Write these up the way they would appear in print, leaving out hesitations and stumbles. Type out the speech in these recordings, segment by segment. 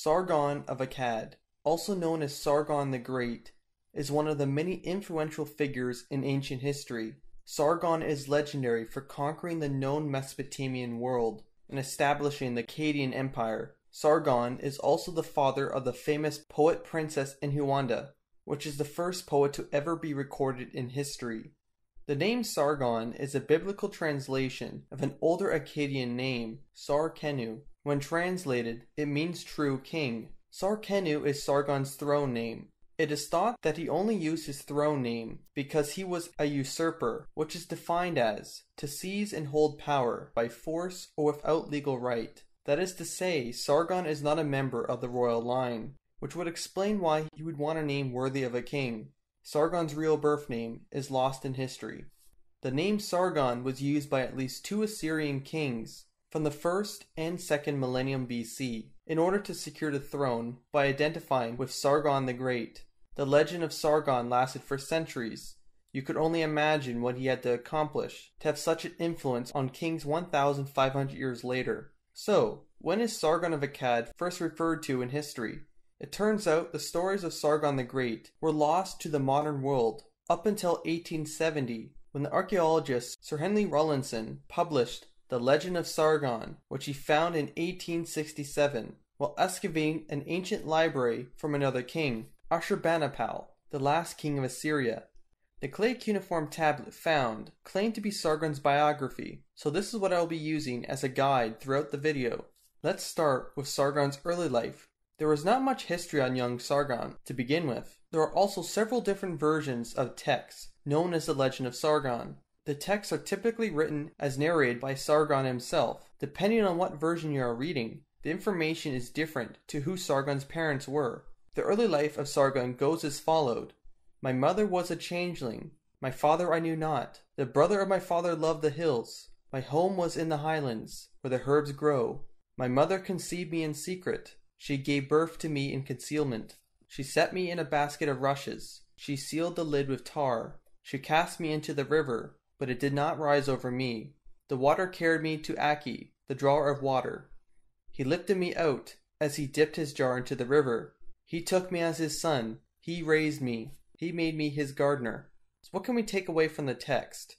Sargon of Akkad, also known as Sargon the Great, is one of the many influential figures in ancient history. Sargon is legendary for conquering the known Mesopotamian world and establishing the Akkadian Empire. Sargon is also the father of the famous poet princess Enheduanna, which is the first poet to ever be recorded in history. The name Sargon is a biblical translation of an older Akkadian name, Sarr-kinu. When translated, it means true king. Sarr-kinu is Sargon's throne name. It is thought that he only used his throne name because he was a usurper, which is defined as to seize and hold power by force or without legal right. That is to say, Sargon is not a member of the royal line, which would explain why he would want a name worthy of a king. Sargon's real birth name is lost in history. The name Sargon was used by at least two Assyrian kings from the 1st and 2nd millennium BC in order to secure the throne by identifying with Sargon the Great. The legend of Sargon lasted for centuries. You could only imagine what he had to accomplish to have such an influence on kings 1,500 years later. So, when is Sargon of Akkad first referred to in history? It turns out the stories of Sargon the Great were lost to the modern world up until 1870, when the archaeologist Sir Henry Rawlinson published The Legend of Sargon, which he found in 1867 while excavating an ancient library from another king, Ashurbanipal, the last king of Assyria. The clay cuneiform tablet found claimed to be Sargon's biography, so this is what I will be using as a guide throughout the video. Let's start with Sargon's early life. There was not much history on young Sargon to begin with. There are also several different versions of texts known as the Legend of Sargon. The texts are typically written as narrated by Sargon himself. Depending on what version you are reading, the information is different to who Sargon's parents were. The early life of Sargon goes as followed. My mother was a changeling. My father I knew not. The brother of my father loved the hills. My home was in the highlands, where the herbs grow. My mother conceived me in secret. She gave birth to me in concealment. She set me in a basket of rushes. She sealed the lid with tar. She cast me into the river, but it did not rise over me. The water carried me to Aki, the drawer of water. He lifted me out as he dipped his jar into the river. He took me as his son. He raised me. He made me his gardener. So what can we take away from the text?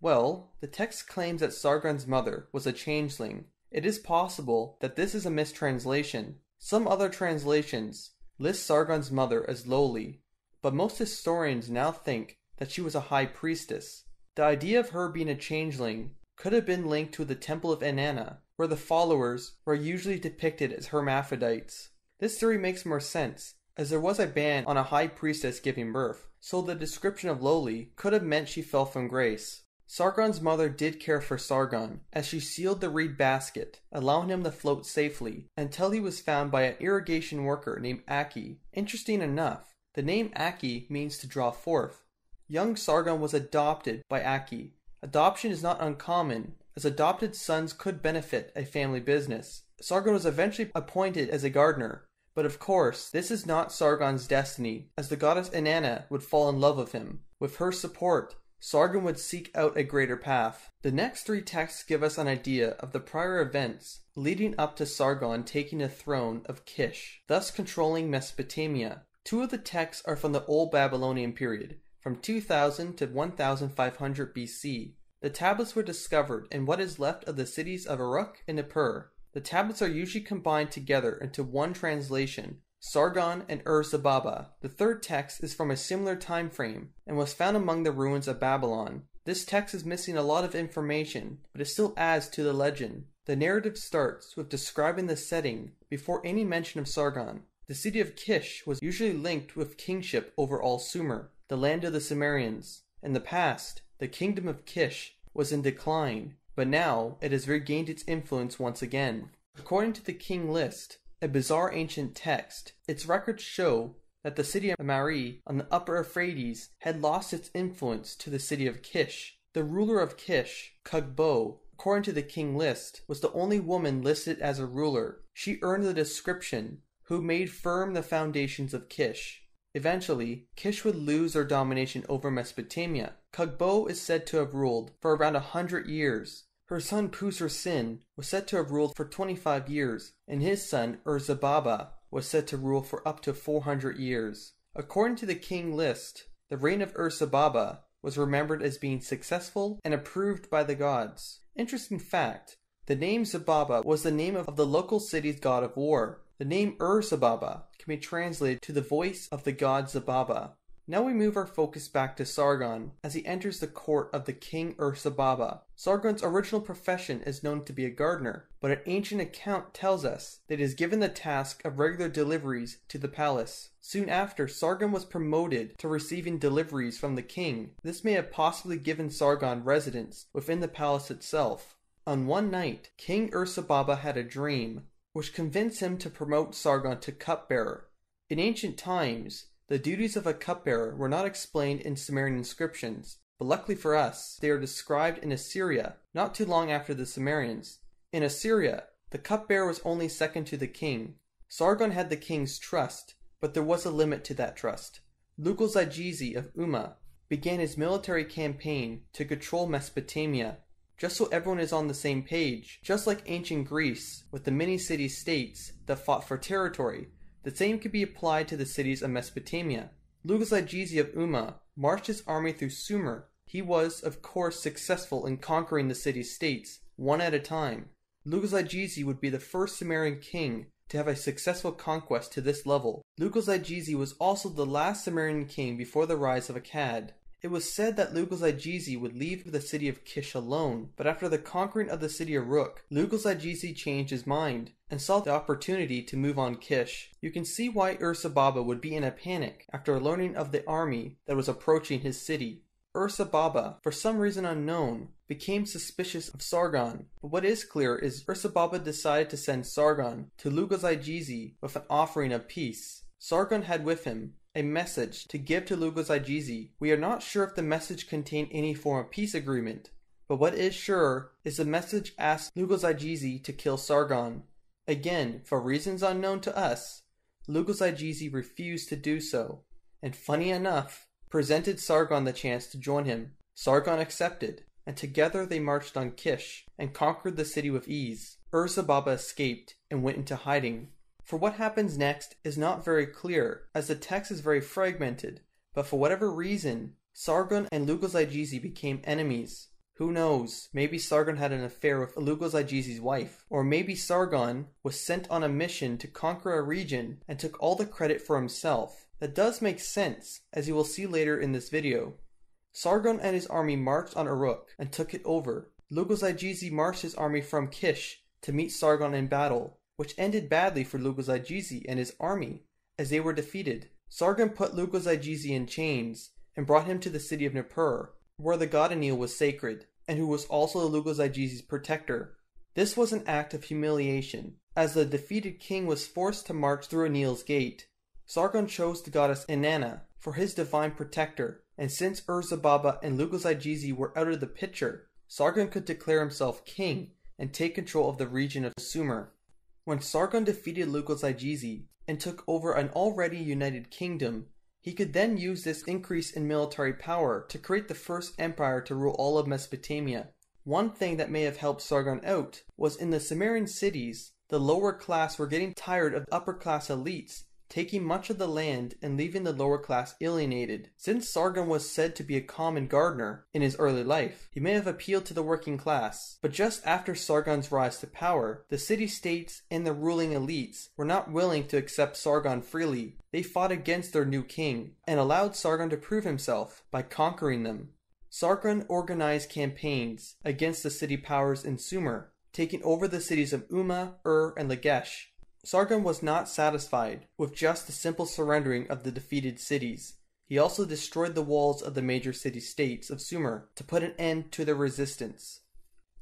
Well, the text claims that Sargon's mother was a changeling. It is possible that this is a mistranslation. Some other translations list Sargon's mother as lowly, but most historians now think that she was a high priestess. The idea of her being a changeling could have been linked to the Temple of Inanna, where the followers were usually depicted as hermaphrodites. This theory makes more sense, as there was a ban on a high priestess giving birth, so the description of lowly could have meant she fell from grace. Sargon's mother did care for Sargon, as she sealed the reed basket, allowing him to float safely, until he was found by an irrigation worker named Aki. Interesting enough, the name Aki means to draw forth. Young Sargon was adopted by Aki. Adoption is not uncommon, as adopted sons could benefit a family business. Sargon was eventually appointed as a gardener, but of course, this is not Sargon's destiny, as the goddess Inanna would fall in love with him. With her support, Sargon would seek out a greater path. The next three texts give us an idea of the prior events leading up to Sargon taking the throne of Kish, thus controlling Mesopotamia. Two of the texts are from the Old Babylonian period, from 2000 to 1500 BC. The tablets were discovered in what is left of the cities of Uruk and Nippur. The tablets are usually combined together into one translation, Sargon and Ur-Zababa. The third text is from a similar time frame and was found among the ruins of Babylon. This text is missing a lot of information, but it still adds to the legend. The narrative starts with describing the setting before any mention of Sargon. The city of Kish was usually linked with kingship over all Sumer, the land of the Sumerians. In the past, the kingdom of Kish was in decline, but now it has regained its influence once again. According to the King List, a bizarre ancient text, its records show that the city of Mari on the upper Euphrates had lost its influence to the city of Kish. The ruler of Kish, Kugbo, according to the King List, was the only woman listed as a ruler. She earned the description, who made firm the foundations of Kish. Eventually, Kish would lose their domination over Mesopotamia. Kugbo is said to have ruled for around 100 years. Her son Pusar-Sin was said to have ruled for 25 years, and his son Ur-Zababa was said to rule for up to 400 years. According to the King List, the reign of Ur-Zababa was remembered as being successful and approved by the gods. Interesting fact, the name Zababa was the name of the local city's god of war. The name Ur-Zababa can be translated to the voice of the god Zababa. Now we move our focus back to Sargon as he enters the court of the king Ur-Zababa. Sargon's original profession is known to be a gardener, but an ancient account tells us that he is given the task of regular deliveries to the palace. Soon after, Sargon was promoted to receiving deliveries from the king. This may have possibly given Sargon residence within the palace itself. On one night, King Ur-Zababa had a dream, which convinced him to promote Sargon to cupbearer. In ancient times, the duties of a cupbearer were not explained in Sumerian inscriptions, but luckily for us, they are described in Assyria, not too long after the Sumerians. In Assyria, the cupbearer was only second to the king. Sargon had the king's trust, but there was a limit to that trust. Lugalzagesi of Umma began his military campaign to control Mesopotamia. Just so everyone is on the same page, just like ancient Greece with the many city-states that fought for territory, the same could be applied to the cities of Mesopotamia. Lugalzagesi of Umma marched his army through Sumer. He was, of course, successful in conquering the city-states, one at a time. Lugalzagesi would be the first Sumerian king to have a successful conquest to this level. Lugalzagesi was also the last Sumerian king before the rise of Akkad. It was said that Lugalzagesi would leave the city of Kish alone, but after the conquering of the city of Uruk, Lugalzagesi changed his mind and saw the opportunity to move on Kish. You can see why Ur-Zababa would be in a panic after learning of the army that was approaching his city. Ur-Zababa, for some reason unknown, became suspicious of Sargon, but what is clear is Ur-Zababa decided to send Sargon to Lugalzagesi with an offering of peace. Sargon had with him a message to give to Lugalzagesi. We are not sure if the message contained any form of peace agreement, but what is sure is the message asked Lugalzagesi to kill Sargon. Again, for reasons unknown to us, Lugalzagesi refused to do so, and funny enough, presented Sargon the chance to join him. Sargon accepted, and together they marched on Kish and conquered the city with ease. Ur-Zababa escaped and went into hiding. For what happens next is not very clear, as the text is very fragmented, but for whatever reason, Sargon and Lugalzagesi became enemies. Who knows, maybe Sargon had an affair with Lugalzagesi's wife, or maybe Sargon was sent on a mission to conquer a region and took all the credit for himself. That does make sense, as you will see later in this video. Sargon and his army marched on Uruk and took it over. Lugalzagesi marched his army from Kish to meet Sargon in battle, which ended badly for Lugalzagesi and his army, as they were defeated. Sargon put Lugalzagesi in chains and brought him to the city of Nippur, where the god Enlil was sacred, and who was also Lugalzagesi's protector. This was an act of humiliation, as the defeated king was forced to march through Enlil's gate. Sargon chose the goddess Inanna for his divine protector, and since Ur-Zababa and Lugalzagesi were out of the picture, Sargon could declare himself king and take control of the region of Sumer. When Sargon defeated Lugalzagesi and took over an already united kingdom, he could then use this increase in military power to create the first empire to rule all of Mesopotamia. One thing that may have helped Sargon out was in the Sumerian cities, the lower class were getting tired of upper class elites taking much of the land and leaving the lower class alienated. Since Sargon was said to be a common gardener in his early life, he may have appealed to the working class, but just after Sargon's rise to power, the city-states and the ruling elites were not willing to accept Sargon freely. They fought against their new king and allowed Sargon to prove himself by conquering them. Sargon organized campaigns against the city powers in Sumer, taking over the cities of Umma, Ur, and Lagash. Sargon was not satisfied with just the simple surrendering of the defeated cities. He also destroyed the walls of the major city-states of Sumer to put an end to their resistance.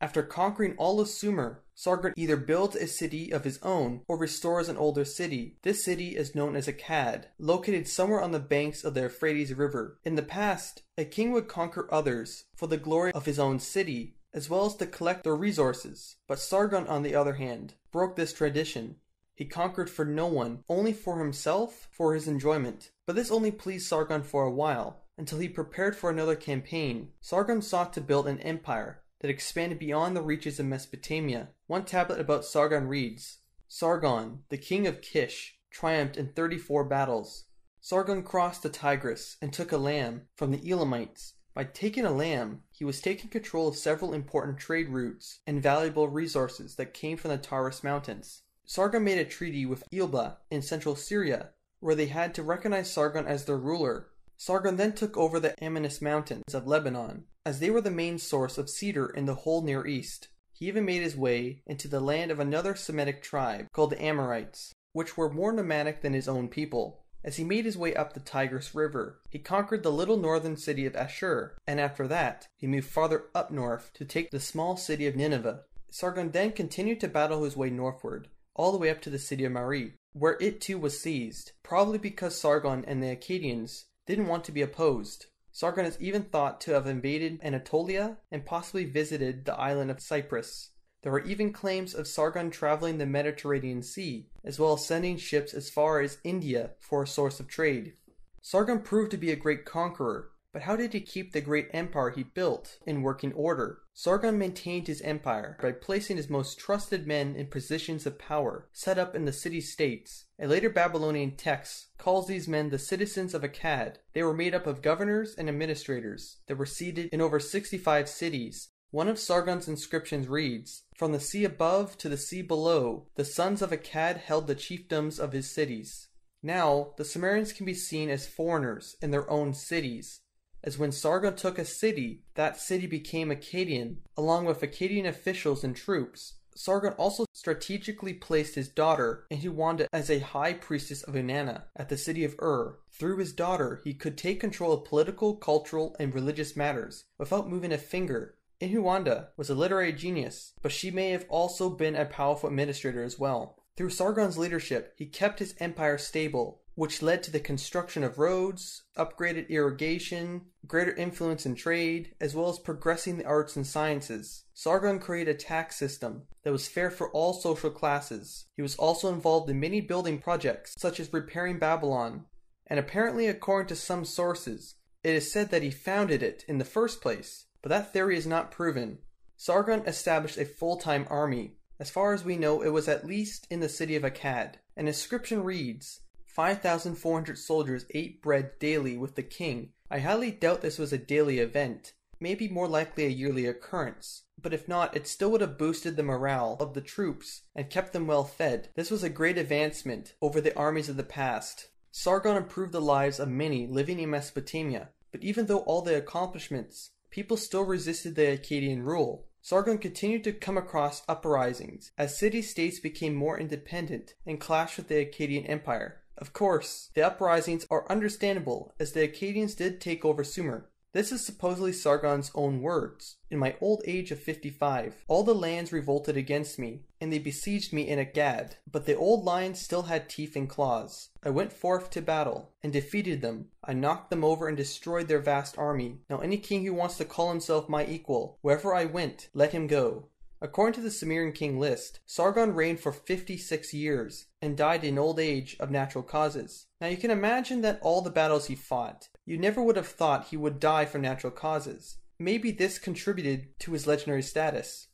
After conquering all of Sumer, Sargon either builds a city of his own or restores an older city. This city is known as Akkad, located somewhere on the banks of the Euphrates River. In the past, a king would conquer others for the glory of his own city, as well as to collect their resources. But Sargon, on the other hand, broke this tradition. He conquered for no one, only for himself, for his enjoyment. But this only pleased Sargon for a while, until he prepared for another campaign. Sargon sought to build an empire that expanded beyond the reaches of Mesopotamia. One tablet about Sargon reads, "Sargon, the king of Kish, triumphed in 34 battles. Sargon crossed the Tigris and took a lamb from the Elamites. By taking a lamb, he was taking control of several important trade routes and valuable resources that came from the Taurus Mountains. Sargon made a treaty with Ebla in central Syria, where they had to recognize Sargon as their ruler. Sargon then took over the Amanus Mountains of Lebanon, as they were the main source of cedar in the whole Near East. He even made his way into the land of another Semitic tribe called the Amorites, which were more nomadic than his own people. As he made his way up the Tigris River, he conquered the little northern city of Ashur, and after that, he moved farther up north to take the small city of Nineveh. Sargon then continued to battle his way northward, all the way up to the city of Mari, where it too was seized, probably because Sargon and the Akkadians didn't want to be opposed. Sargon is even thought to have invaded Anatolia and possibly visited the island of Cyprus. There are even claims of Sargon traveling the Mediterranean Sea, as well as sending ships as far as India for a source of trade. Sargon proved to be a great conqueror, but how did he keep the great empire he built in working order? Sargon maintained his empire by placing his most trusted men in positions of power set up in the city-states. A later Babylonian text calls these men the citizens of Akkad. They were made up of governors and administrators that were seated in over 65 cities. One of Sargon's inscriptions reads, "From the sea above to the sea below, the sons of Akkad held the chiefdoms of his cities." Now, the Sumerians can be seen as foreigners in their own cities, as when Sargon took a city, that city became Akkadian, along with Akkadian officials and troops. Sargon also strategically placed his daughter, Enheduanna, as a high priestess of Inanna at the city of Ur. Through his daughter, he could take control of political, cultural, and religious matters without moving a finger. Enheduanna was a literary genius, but she may have also been a powerful administrator as well. Through Sargon's leadership, he kept his empire stable, which led to the construction of roads, upgraded irrigation, greater influence in trade, as well as progressing the arts and sciences. Sargon created a tax system that was fair for all social classes. He was also involved in many building projects, such as repairing Babylon, and apparently, according to some sources, it is said that he founded it in the first place, but that theory is not proven. Sargon established a full-time army. As far as we know, it was at least in the city of Akkad. An inscription reads, 5,400 soldiers ate bread daily with the king. I highly doubt this was a daily event, maybe more likely a yearly occurrence, but if not, it still would have boosted the morale of the troops and kept them well fed. This was a great advancement over the armies of the past. Sargon improved the lives of many living in Mesopotamia, but even though all the accomplishments, people still resisted the Akkadian rule. Sargon continued to come across uprisings as city-states became more independent and clashed with the Akkadian Empire. Of course, the uprisings are understandable as the Akkadians did take over Sumer. This is supposedly Sargon's own words. In my old age of 55, all the lands revolted against me, and they besieged me in Akkad. But the old lion still had teeth and claws. I went forth to battle, and defeated them. I knocked them over and destroyed their vast army. Now any king who wants to call himself my equal, wherever I went, let him go. According to the Sumerian king list, Sargon reigned for 56 years and died in old age of natural causes. Now you can imagine that all the battles he fought, you never would have thought he would die from natural causes. Maybe this contributed to his legendary status.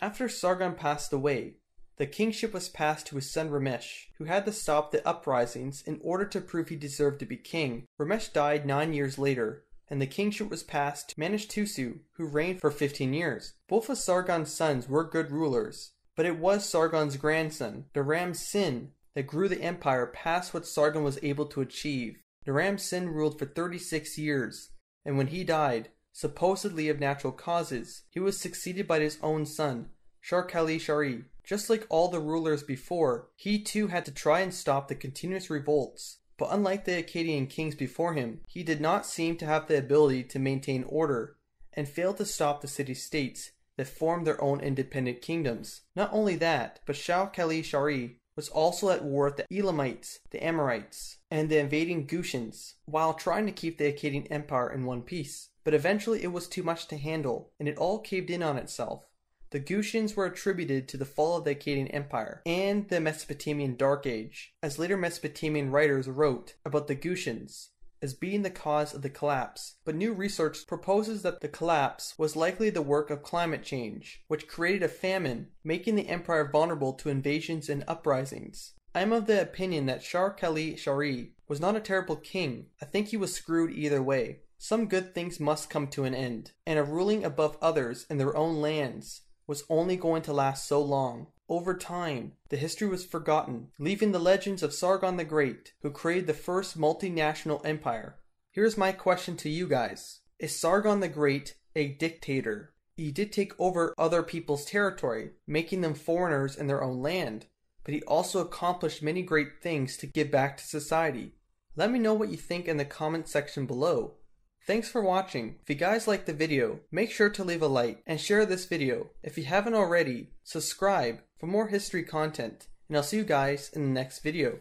After Sargon passed away, the kingship was passed to his son Rimush, who had to stop the uprisings in order to prove he deserved to be king. Rimush died 9 years later, and the kingship was passed to Manishtusu, who reigned for 15 years. Both of Sargon's sons were good rulers, but it was Sargon's grandson, Naram-Sin, that grew the empire past what Sargon was able to achieve. Naram-Sin ruled for 36 years, and when he died, supposedly of natural causes, he was succeeded by his own son, Shar-kali-shari. Just like all the rulers before, he too had to try and stop the continuous revolts, but unlike the Akkadian kings before him, he did not seem to have the ability to maintain order, and failed to stop the city-states that formed their own independent kingdoms. Not only that, but Shar-kali-shari was also at war with the Elamites, the Amorites, and the invading Gutians, while trying to keep the Akkadian Empire in one piece. But eventually it was too much to handle, and it all caved in on itself. The Gutians were attributed to the fall of the Akkadian Empire and the Mesopotamian Dark Age, as later Mesopotamian writers wrote about the Gutians as being the cause of the collapse. But new research proposes that the collapse was likely the work of climate change, which created a famine, making the empire vulnerable to invasions and uprisings. I am of the opinion that Shar-kali-shari was not a terrible king. I think he was screwed either way. Some good things must come to an end, and a ruling above others in their own lands was only going to last so long. Over time, the history was forgotten, leaving the legends of Sargon the Great, who created the first multinational empire. Here's my question to you guys. Is Sargon the Great a dictator? He did take over other people's territory, making them foreigners in their own land, but he also accomplished many great things to give back to society. Let me know what you think in the comment section below. Thanks for watching. If you guys liked the video, make sure to leave a like and share this video. If you haven't already, subscribe for more history content, and I'll see you guys in the next video.